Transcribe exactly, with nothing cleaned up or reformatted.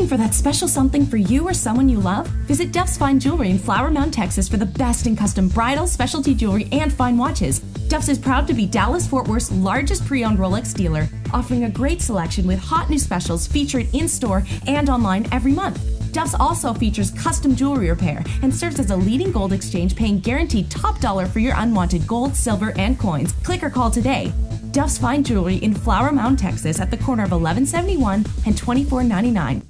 Looking for that special something for you or someone you love? Visit Duff's Fine Jewelry in Flower Mound, Texas for the best in custom bridal, specialty jewelry, and fine watches. Duff's is proud to be Dallas-Fort Worth's largest pre-owned Rolex dealer, offering a great selection with hot new specials featured in-store and online every month. Duff's also features custom jewelry repair and serves as a leading gold exchange, paying guaranteed top dollar for your unwanted gold, silver, and coins. Click or call today. Duff's Fine Jewelry in Flower Mound, Texas at the corner of eleven seventy-one and twenty-four ninety-nine.